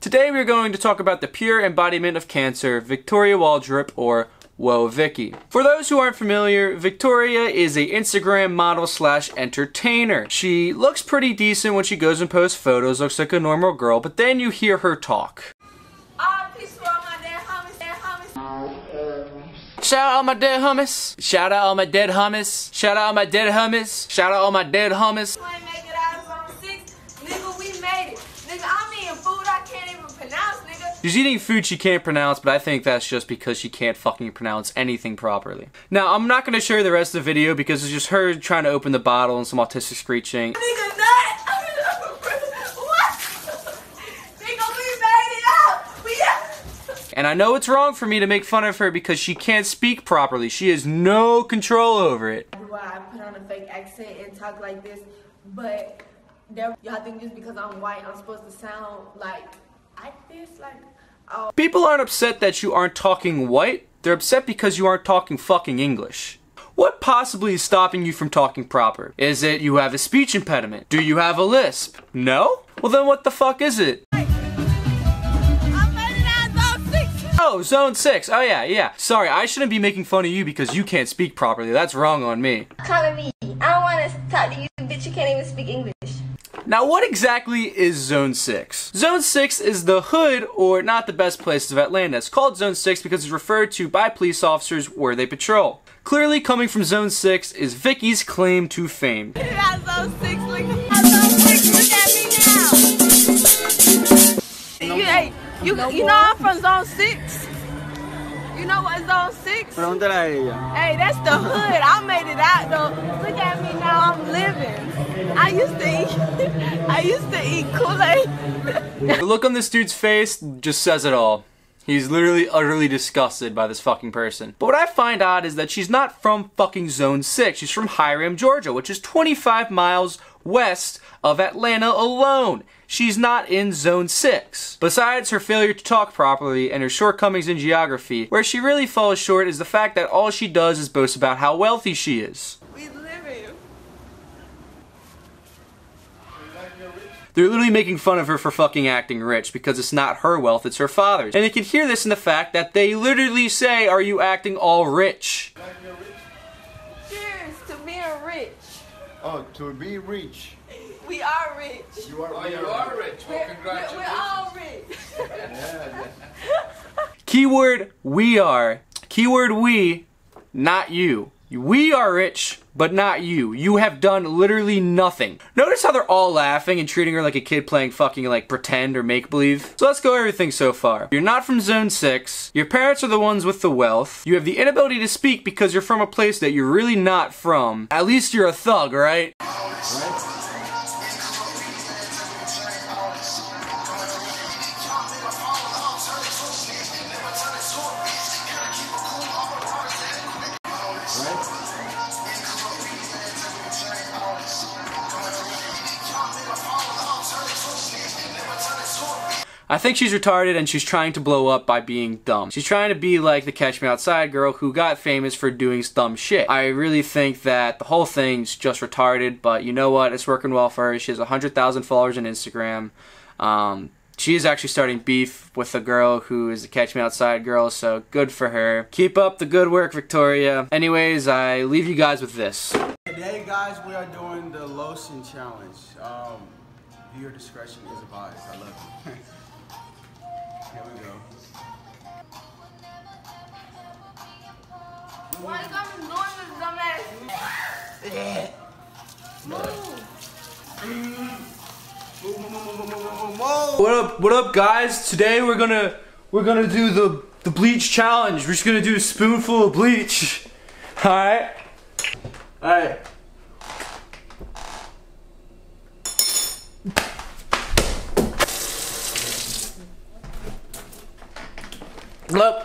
Today we are going to talk about the pure embodiment of cancer, Victoria Waldrip, or Woah Vicky. For those who aren't familiar, Victoria is an Instagram model / entertainer. She looks pretty decent when she goes and posts photos, looks like a normal girl, but then you hear her talk. Shout out all my dead hummus. Shout out all my dead hummus. Shout out all my dead hummus. Shout out all my dead hummus. We ain't make it out of Zone 6. Nigga, we made it. Nigga, I'm eating food I can't even pronounce, nigga. She's eating food she can't pronounce, but I think that's just because she can't fucking pronounce anything properly. Now, I'm not gonna share the rest of the video because it's just her trying to open the bottle and some autistic screeching. Nigga, and I know it's wrong for me to make fun of her because she can't speak properly. She has no control over it. Why I put on a fake accent and talk like this, but y'all think just because I'm white, I'm supposed to sound like this, like, oh. People aren't upset that you aren't talking white. They're upset because you aren't talking fucking English. What possibly is stopping you from talking proper? Is it you have a speech impediment? Do you have a lisp? No? Well then what the fuck is it? Oh, Zone 6. Oh, yeah. Sorry, I shouldn't be making fun of you because you can't speak properly. That's wrong on me. Calling me. I don't want to talk to you, bitch. You can't even speak English. Now, what exactly is Zone 6? Zone 6 is the hood, or not the best places of Atlanta. It's called Zone 6 because it's referred to by police officers where they patrol. Clearly, coming from Zone 6 is Vicky's claim to fame. Zone 6, look at me now. You know I'm from Zone 6? You know what Zone 6? Hey, that's the hood. I made it out though. Look at me now, I'm living. I used to eat Kool-Aid. The look on this dude's face just says it all. He's literally utterly disgusted by this fucking person. But what I find odd is that she's not from fucking Zone 6. She's from Hiram, Georgia, which is 25 miles west of Atlanta alone. She's not in Zone 6. Besides her failure to talk properly and her shortcomings in geography, where she really falls short is the fact that all she does is boast about how wealthy she is. We live here. They're literally making fun of her for fucking acting rich because it's not her wealth, it's her father's. And you can hear this in the fact that they literally say, "Are you acting all rich?" Cheers to being rich. Oh, to be rich. We are rich. You are rich. Well, congratulations. We're all rich. Keyword, we are. Keyword, we, not you. We are rich, but not you. You have done literally nothing. Notice how they're all laughing and treating her like a kid playing fucking like pretend or make-believe. So let's go everything so far. You're not from Zone 6. Your parents are the ones with the wealth. You have the inability to speak because you're from a place that you're really not from. At least you're a thug, right? Right? I think she's retarded and she's trying to blow up by being dumb. She's trying to be like the Catch Me Outside girl who got famous for doing dumb shit. I really think that the whole thing's just retarded, but you know what? It's working well for her. She has 100,000 followers on Instagram. She is actually starting beef with the girl who is the Catch Me Outside girl, so good for her. Keep up the good work, Victoria. Anyways, I leave you guys with this. Today, guys, we are doing the lotion challenge. Viewer discretion is advised. I love you. Here we go. Why you got me doing this, dumbass? What up guys? Today we're gonna do the bleach challenge. We're just gonna do a spoonful of bleach. Alright? Alright. Look,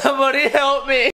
somebody help me!